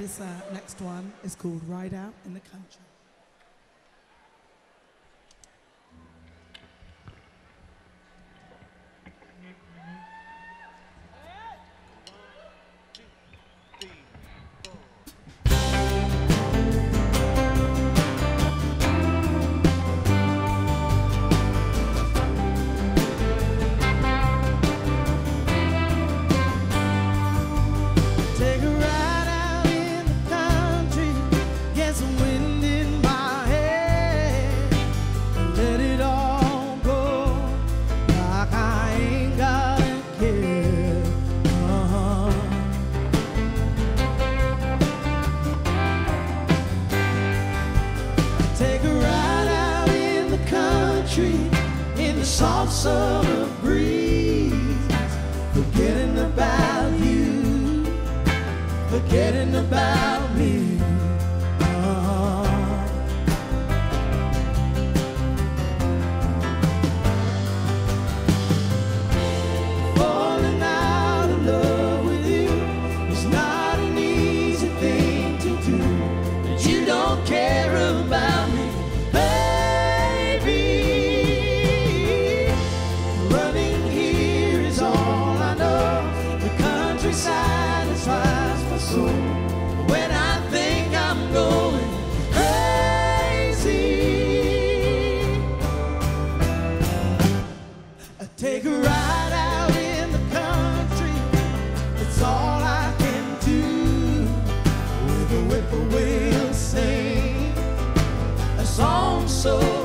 This next one is called Ride Out in the Country. In the soft summer breeze, forgetting about you, forgetting about me. Falling out of love with you is not an easy thing to do, but you don't care about me. Satisfies my soul when I think I'm going crazy. I take a ride out in the country, it's all I can do. With a whippoorwill sing a song so